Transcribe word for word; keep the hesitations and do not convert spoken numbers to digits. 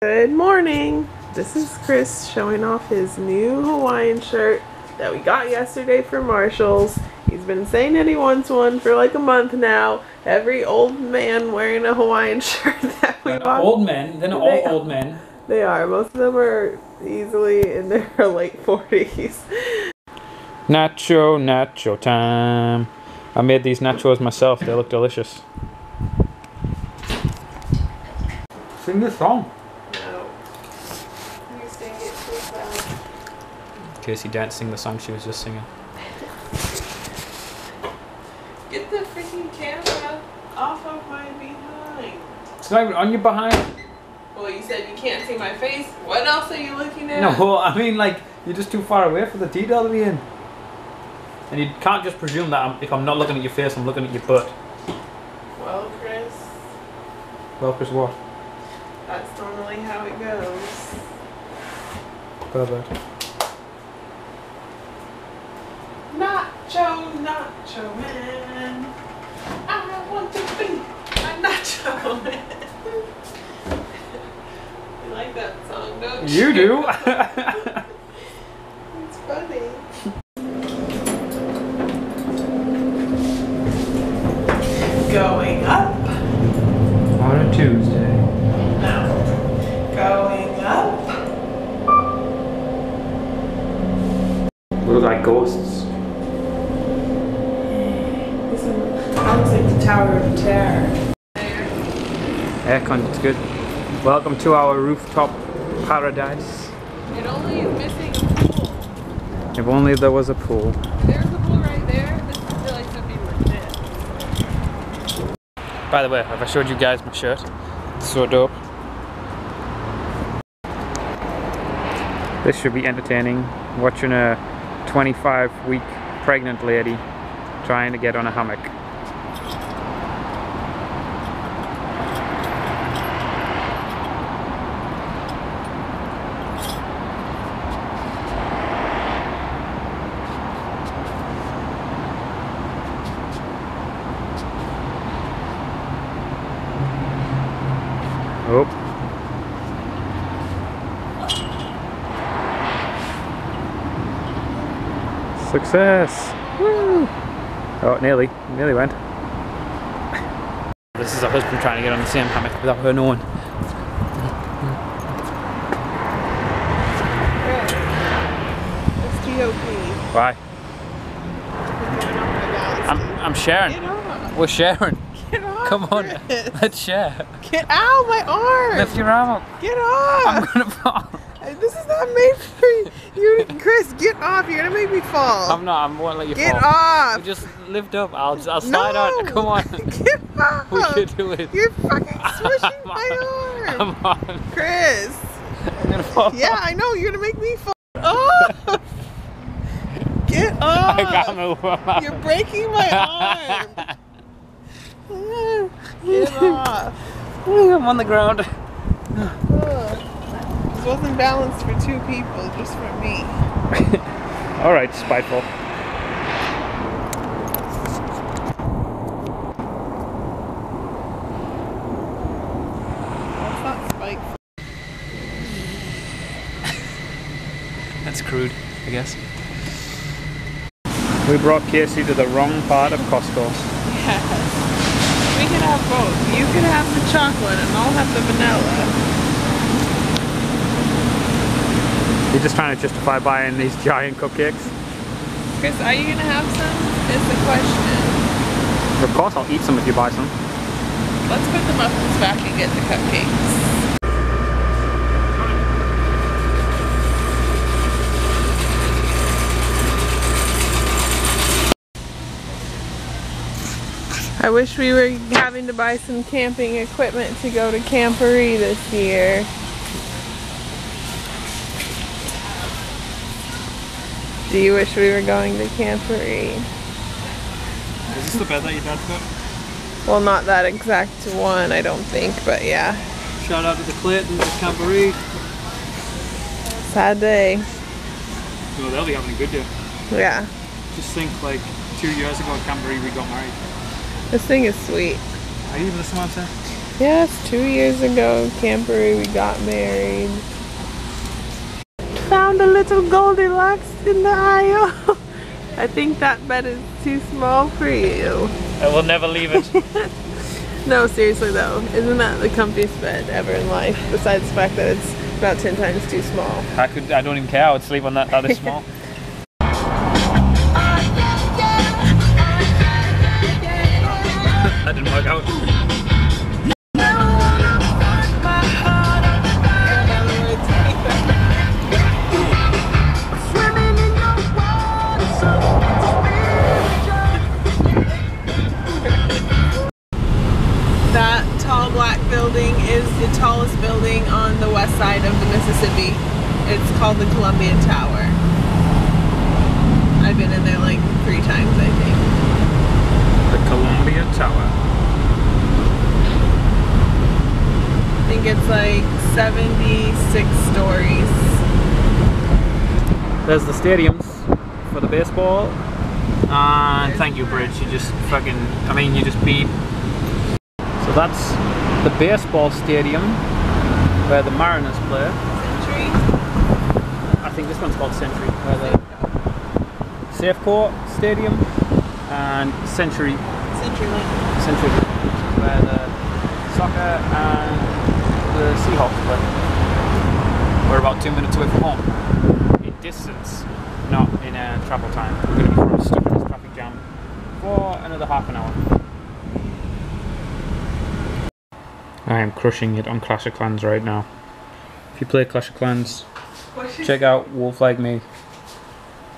Good morning, this is Chris showing off his new Hawaiian shirt that we got yesterday for Marshall's. He's been saying that he wants one for like a month now. Every old man wearing a Hawaiian shirt that we an bought. Old men, then all old men. They are, most of them are easily in their late forties. Nacho, nacho time. I made these nachos myself, they look delicious. Sing this song. Casey didn't sing the song she was just singing. Get the freaking camera off of my behind. It's not even on your behind. Well, you said you can't see my face. What else are you looking at? No, well, I mean, like, you're just too far away for the detail to be in. And you can't just presume that I'm, if I'm not looking at your face, I'm looking at your butt. Well, Chris. Well, Chris, what? That's normally how it goes. Perfect. Nacho, Nacho Man. I want to be a Nacho Man. You like that song, don't you? You do. It's funny. Going up. On a Tuesday. No. Going up. We're like ghosts. Tower of Terror. Aircon, it's good. Welcome to our rooftop paradise. It only is missing a pool. If only there was a pool. There's a pool right there. This is really something legit. By the way, have I showed you guys my shirt? It's so dope. This should be entertaining. Watching a twenty-five week pregnant lady trying to get on a hammock. Oh. Success! Woo! Oh, nearly. Nearly went. This is her husband trying to get on the same hammock without her knowing. It's T O P. Why? I'm, I'm sharing. We're sharing. Come on, Chris. Let's share. Get out my arm! Lift your arm up. Get off! I'm gonna fall. This is not made for you. You're, Chris, get off. You're gonna make me fall. I'm not. I won't let you get fall. Get off! You just lift up. I'll, I'll slide no. on. Come on. Get off! We can do it. You're fucking swishing my arm. Come on. Chris. I'm gonna fall. Yeah, off. I know. You're gonna make me fall. Oh! Get off! I got my arm. You're breaking my arm. Get off. I'm on the ground. Ugh. This wasn't balanced for two people, just for me. Alright, spiteful. That's not spiteful. That's crude, I guess. We brought Casey to the wrong part of Costco. Yes. We can have both. You can have the chocolate and I'll have the vanilla. You're just trying to justify buying these giant cupcakes? Chris, are you going to have some? Is the question. Of course I'll eat some if you buy some. Let's put the muffins back and get the cupcakes. I wish we were having to buy some camping equipment to go to Camporee this year. Do you wish we were going to Camporee? Is this the bed that your dad's got? Well, not that exact one, I don't think, but yeah. Shout out to the Claytons at Camporee. Sad day. Well, they'll be having a good day. Yeah. Just think, like, two years ago at Camporee we got married. This thing is sweet. Are you even listening to what I'm saying? Yes, two years ago, Camporee, we got married. Found a little Goldilocks in the aisle. I think that bed is too small for you. I will never leave it. No, seriously though, isn't that the comfiest bed ever in life? Besides the fact that it's about ten times too small. I could. I don't even care. I would sleep on that. That is small. That didn't work out. Tallest building on the west side of the Mississippi. It's called the Columbia Tower. I've been in there like three times, I think. The Columbia Tower. I think it's like seventy-six stories. There's the stadiums for the baseball. And uh, thank you, Bridge. You just fucking, I mean, you just beat. So that's the baseball stadium where the Mariners play. Century? I think this one's called Century. Where the Safe Court Stadium and Century. Century Link. Century Link, which is where the soccer and the Seahawks play. We're about two minutes away from home. In distance, not in uh, travel time. We're going to be stuck in this traffic jam for another half an hour. I am crushing it on Clash of Clans right now. If you play Clash of Clans, check out Wolf Like Me.